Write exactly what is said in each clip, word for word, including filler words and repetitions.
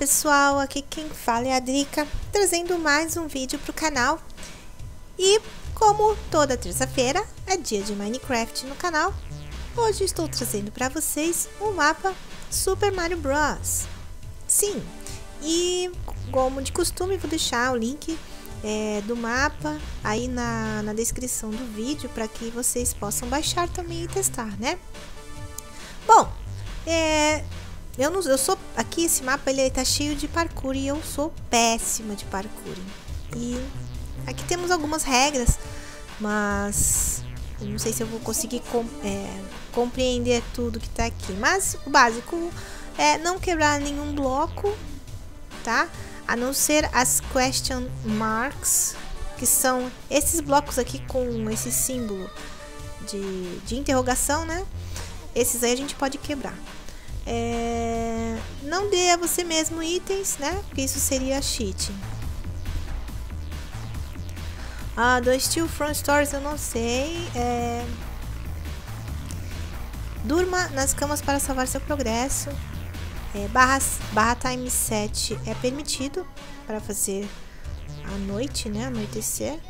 pessoal, aqui quem fala é a Drika, trazendo mais um vídeo para o canal. E como toda terça-feira é dia de Minecraft no canal, hoje estou trazendo para vocês o mapa Super Mario Bros. Sim, e como de costume vou deixar o link é, do mapa aí na, na descrição do vídeo para que vocês possam baixar também e testar, né? Bom, é... Eu, não, eu sou aqui, esse mapa ele tá cheio de parkour e eu sou péssima de parkour. E aqui temos algumas regras, mas eu não sei se eu vou conseguir com, é, compreender tudo que tá aqui. Mas o básico é não quebrar nenhum bloco, tá? A não ser as question marks, que são esses blocos aqui com esse símbolo de, de interrogação, né? Esses aí a gente pode quebrar. É, não dê a você mesmo itens, né? Porque isso seria cheating. Ah, do Steel Front Stories eu não sei. É, durma nas camas para salvar seu progresso. É, barra, barra time set é permitido para fazer à noite, né? Anoitecer.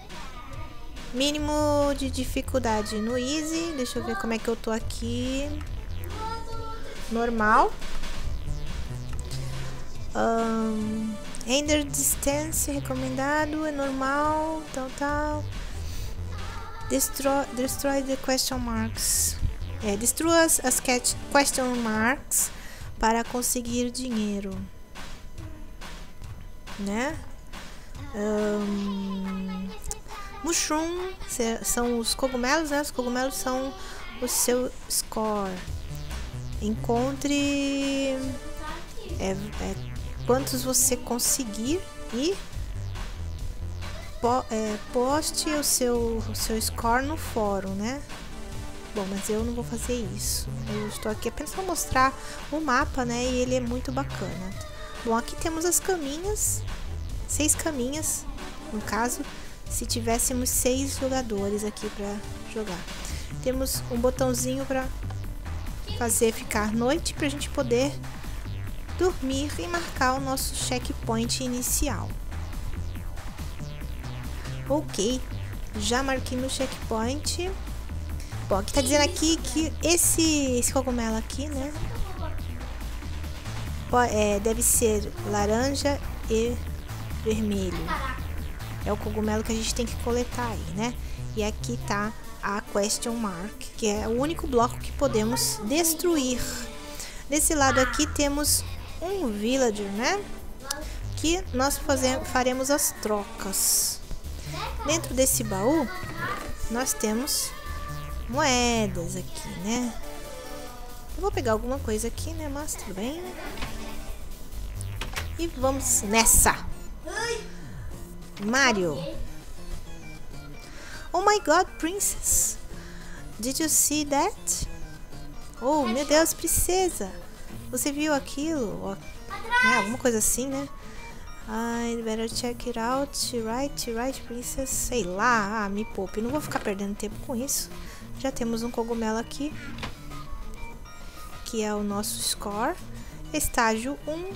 Mínimo de dificuldade no easy. Deixa eu ver como é que eu tô aqui. Normal. Um, render distance recomendado é normal, tal, tal. Destroy, destroy the question marks. É, destrua as, as question marks para conseguir dinheiro, né? Um, mushroom são os cogumelos, né? Os cogumelos são o seu score. Encontre é, é, quantos você conseguir e po, é, poste o seu, o seu score no fórum, né? Bom, mas eu não vou fazer isso. Eu estou aqui apenas para mostrar o mapa, né? E ele é muito bacana. Bom, aqui temos as caminhas. Seis caminhas, no caso, se tivéssemos seis jogadores aqui para jogar. Temos um botãozinho para fazer ficar noite para a gente poder dormir e marcar o nosso checkpoint inicial. Ok, já marquei meu checkpoint. Bom, aqui tá dizendo aqui que esse, esse cogumelo aqui, né, é, deve ser laranja e vermelho. É o cogumelo que a gente tem que coletar aí, né? E aqui tá a question mark, que é o único bloco que podemos destruir. Desse lado aqui temos um villager, né? Que nós fazemos, faremos as trocas. Dentro desse baú, nós temos moedas aqui, né? Eu vou pegar alguma coisa aqui, né? Mas tudo bem. E vamos nessa! Mario! Oh my god, princess! Did you see that? Oh, meu Deus, princesa! Você viu aquilo? É, alguma coisa assim, né? I better check it out. Right, right, princess. Sei lá, ah, me poupe. Não vou ficar perdendo tempo com isso. Já temos um cogumelo aqui, que é o nosso score. Estágio um.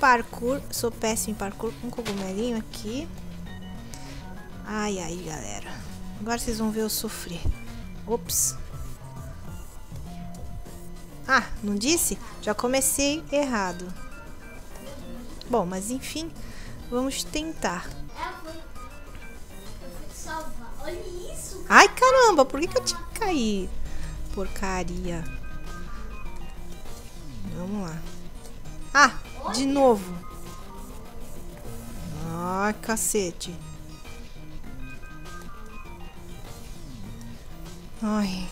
Parkour. Sou péssimo em parkour. Um cogumelinho aqui. Ai, ai, galera. Agora vocês vão ver eu sofrer. Ops. Ah, não disse? Já comecei errado. Bom, mas enfim, vamos tentar. Ai, caramba, por que que eu tinha que cair? Porcaria. Vamos lá. Ah, de novo. Ah, cacete. Ai,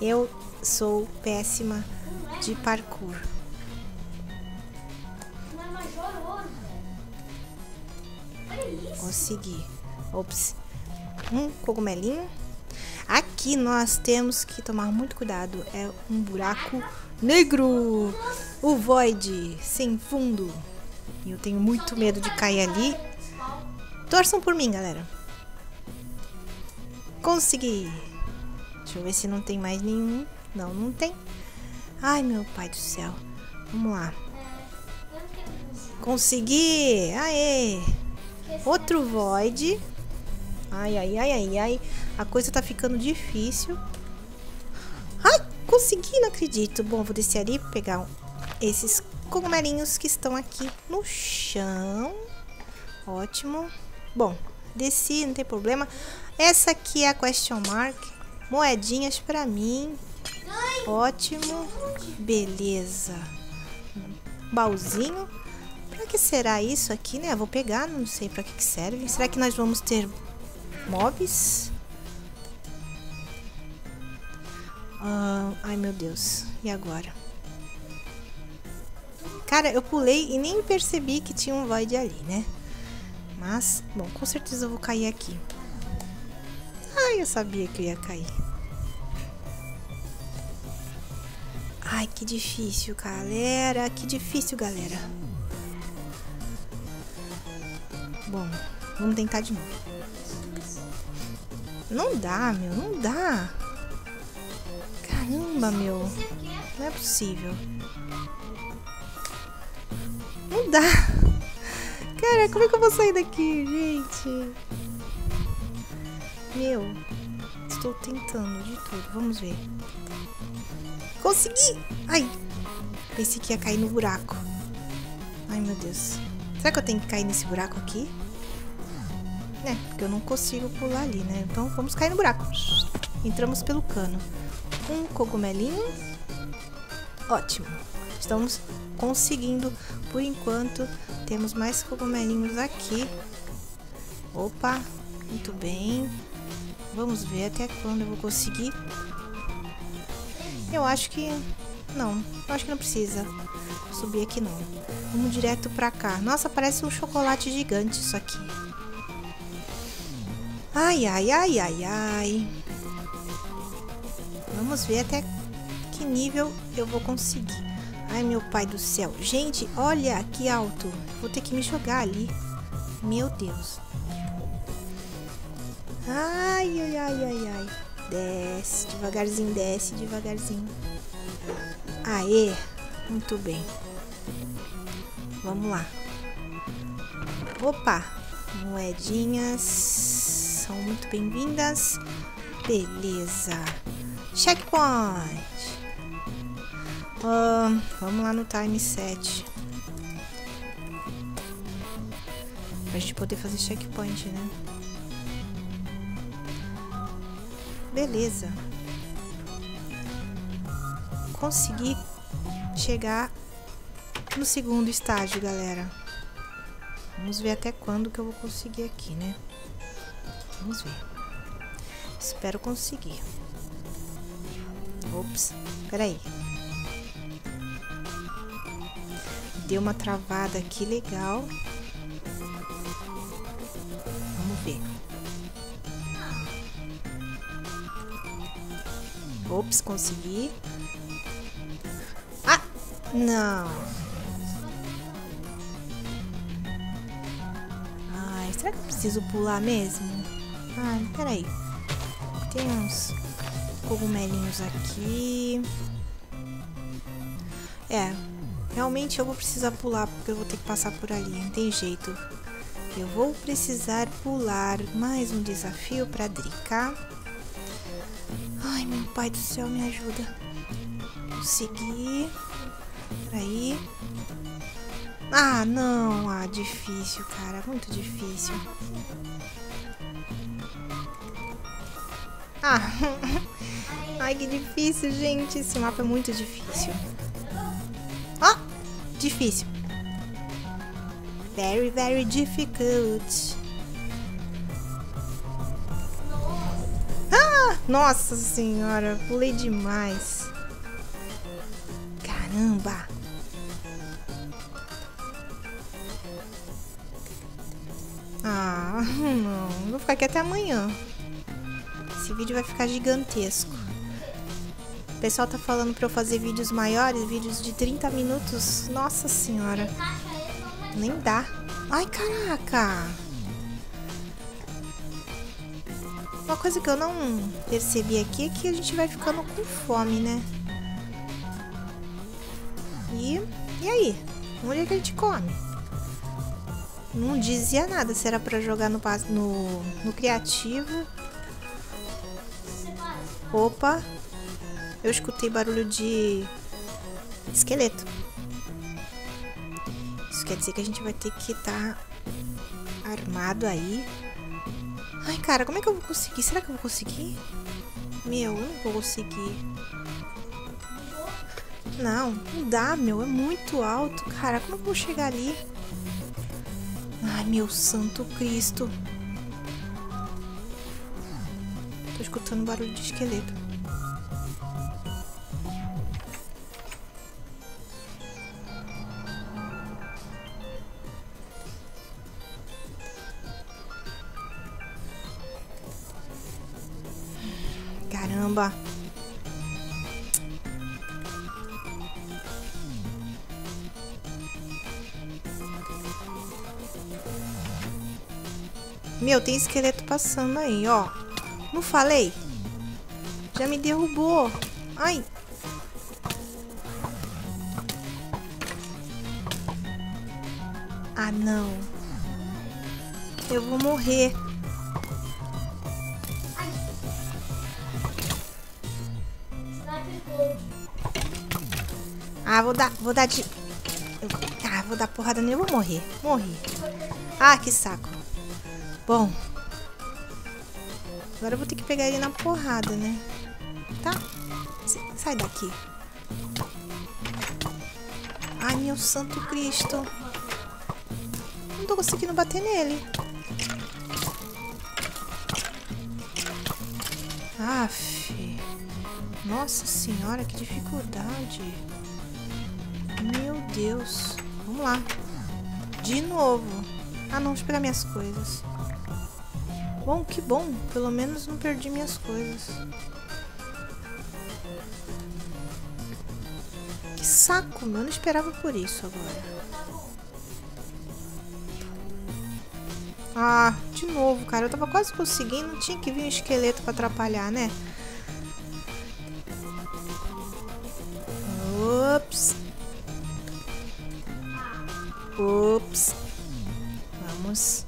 eu sou péssima de parkour. Consegui. Ops. Um cogumelinho. Aqui nós temos que tomar muito cuidado. É um buraco negro. O void sem fundo. Eu tenho muito medo de cair ali. Torçam por mim, galera. Consegui. Deixa eu ver se não tem mais nenhum. Não, não tem. Ai, meu pai do céu. Vamos lá. Consegui! Aê! Outro void. Ai, ai, ai, ai, ai. A coisa tá ficando difícil. Ai, consegui, não acredito. Bom, vou descer ali e pegar esses cogumelinhos que estão aqui no chão. Ótimo. Bom, desci, não tem problema. Essa aqui é a question mark. Moedinhas pra mim. Ótimo. Beleza. Baúzinho. Pra que será isso aqui, né? Vou pegar, não sei pra que que serve. Será que nós vamos ter mobs? Ah, ai, meu Deus. E agora? Cara, eu pulei e nem percebi que tinha um void ali, né? Mas, bom, com certeza eu vou cair aqui. Ai, eu sabia que eu ia cair. Ai, que difícil, galera. Que difícil, galera. Bom, vamos tentar de novo. Não dá, meu. Não dá. Caramba, meu. Não é possível. Não dá. Cara, como é que eu vou sair daqui, gente? Meu. Estou tentando de tudo. Vamos ver. Consegui! Ai. Pensei que ia cair no buraco. Ai, meu Deus. Será que eu tenho que cair nesse buraco aqui? É, porque eu não consigo pular ali, né? Então vamos cair no buraco. Entramos pelo cano. Um cogumelinho. Ótimo. Estamos conseguindo. Por enquanto, temos mais cogumelinhos aqui. Opa, muito bem. Vamos ver até quando eu vou conseguir. Eu acho que... não, eu acho que não precisa subir aqui não. Vamos direto pra cá. Nossa, parece um chocolate gigante isso aqui. Ai, ai, ai, ai, ai. Vamos ver até que nível eu vou conseguir. Ai, meu pai do céu. Gente, olha que alto. Vou ter que me jogar ali. Meu Deus. Ai, ai, ai, ai, ai. Desce, devagarzinho, desce, devagarzinho. Aê, muito bem. Vamos lá. Opa, moedinhas são muito bem-vindas. Beleza. Checkpoint. Uh, vamos lá no time set. Pra gente poder fazer checkpoint, né? Beleza. Consegui chegar no segundo estágio, galera. Vamos ver até quando que eu vou conseguir aqui, né? Vamos ver. Espero conseguir. Ops, peraí. Deu uma travada aqui, legal. Vamos ver. Ops, consegui. Ah, não. Ai, será que eu preciso pular mesmo? Ai, peraí. Tem uns cogumelinhos aqui. É, realmente eu vou precisar pular, porque eu vou ter que passar por ali, não tem jeito. Eu vou precisar pular. Mais um desafio pra Drika. Ai, meu pai do céu, me ajuda. Consegui. Peraí. Ah, não. Ah, difícil, cara. Muito difícil. Ah. Ai, que difícil, gente. Esse mapa é muito difícil. Ó, oh, difícil. Very, very difficult. Nossa senhora, pulei demais. Caramba. Ah, não. Vou ficar aqui até amanhã. Esse vídeo vai ficar gigantesco. O pessoal tá falando pra eu fazer vídeos maiores, vídeos de trinta minutos. Nossa senhora. Nem dá. Ai, caraca. Uma coisa que eu não percebi aqui é que a gente vai ficando com fome, né? E, e aí? Onde é que a gente come? Não dizia nada se era pra jogar no, no, no criativo. Opa. Eu escutei barulho de esqueleto. Isso quer dizer que a gente vai ter que estar tá armado aí. Ai, cara, como é que eu vou conseguir? Será que eu vou conseguir? Meu, eu não vou conseguir. Não, não dá, meu. É muito alto. Cara, como eu vou chegar ali? Ai, meu santo Cristo. Tô escutando barulho de esqueleto. Caramba. Meu, tem esqueleto passando aí, ó. Não falei? Já me derrubou. Ai. Ah, não. Eu vou morrer. Ah, vou dar, vou dar de... Ah, vou dar porrada nele, eu vou morrer. Morri. Ah, que saco. Bom. Agora eu vou ter que pegar ele na porrada, né? Tá? Sai daqui. Ai, meu santo Cristo. Não tô conseguindo bater nele. Aff. Nossa senhora, que dificuldade. Meu Deus. Vamos lá. De novo. Ah, não, deixa eu pegar minhas coisas. Bom, que bom. Pelo menos não perdi minhas coisas. Que saco, meu. Eu não esperava por isso agora. Ah, de novo, cara. Eu tava quase conseguindo. Não tinha que vir um esqueleto pra atrapalhar, né? Ops. Ops. Vamos.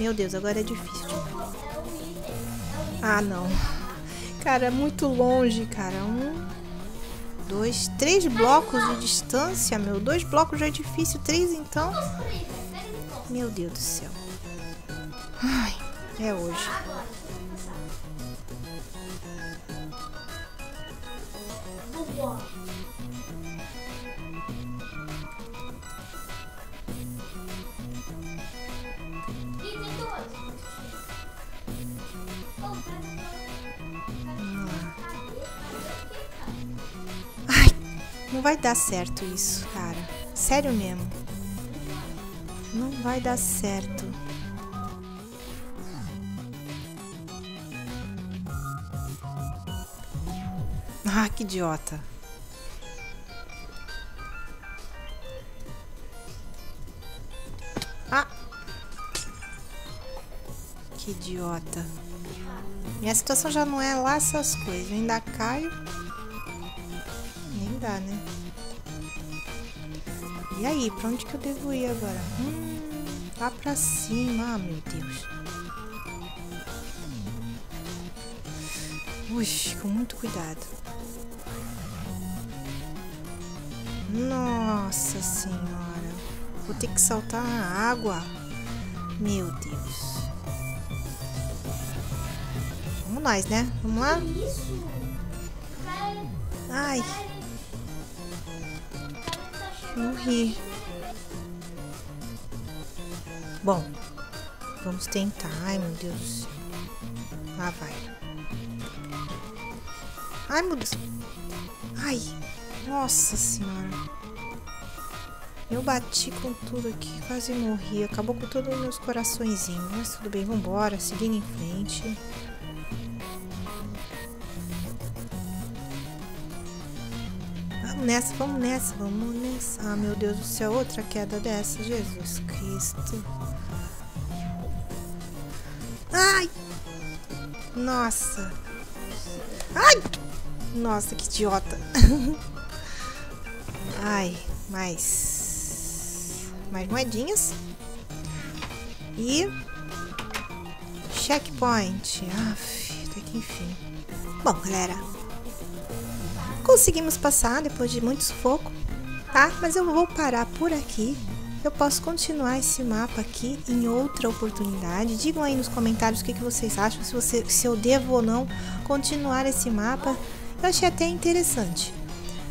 Meu Deus, agora é difícil. Ah, não. Cara, é muito longe, cara. Um, dois, três blocos de distância, meu. Dois blocos já é difícil. Três, então. Meu Deus do céu. Ai, é hoje. Ai, não vai dar certo isso, cara. Sério mesmo. Não vai dar certo. Ah, que idiota. Ah. Que idiota. Minha situação já não é lá essas coisas. Eu ainda caio. Nem dá, né? E aí, pra onde que eu devo ir agora? Hum, lá pra cima. Ah, meu Deus. Ui, com muito cuidado. Nossa senhora. Vou ter que saltar na água. Meu Deus. Vamos nós, né? Vamos lá? Ai. Morri. Bom. Vamos tentar. Ai, meu Deus. Lá vai. Ai, meu Deus. Ai. Nossa senhora. Eu bati com tudo aqui, quase morri. Acabou com todos os meus coraçõezinhos. Mas tudo bem, vambora, seguindo em frente. Vamos nessa, vamos nessa, vamos nessa. Ah, meu Deus do céu, outra queda dessa. Jesus Cristo. Ai! Nossa. Ai! Nossa, que idiota. Ai, mais... Mais moedinhas. E... checkpoint. Aff, até que enfim. Bom, galera. Conseguimos passar depois de muito sufoco, tá? Mas eu vou parar por aqui. Eu posso continuar esse mapa aqui em outra oportunidade. Digam aí nos comentários o que, que vocês acham, se, você, se eu devo ou não continuar esse mapa. Eu achei até interessante.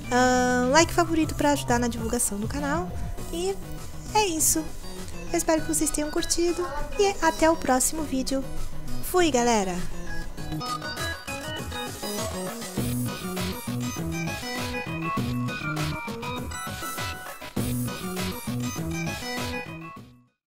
Uh, like favorito para ajudar na divulgação do canal. E é isso. Eu espero que vocês tenham curtido. E até o próximo vídeo. Fui, galera!